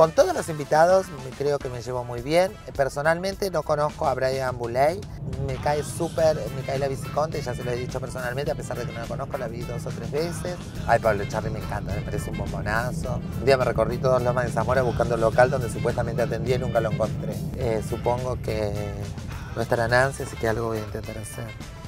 Con todos los invitados creo que me llevo muy bien. Personalmente no conozco a Brian Buley. Me cae súper Mica Viciconte, ya se lo he dicho personalmente, a pesar de que no la conozco, la vi 2 o 3 veces. Ay, Pablo Echarri me encanta, me parece un bombonazo. Un día me recorrí todos Lomas de Zamora buscando el local donde supuestamente atendía y nunca lo encontré. Supongo que no estará Nancy, así que algo voy a intentar hacer.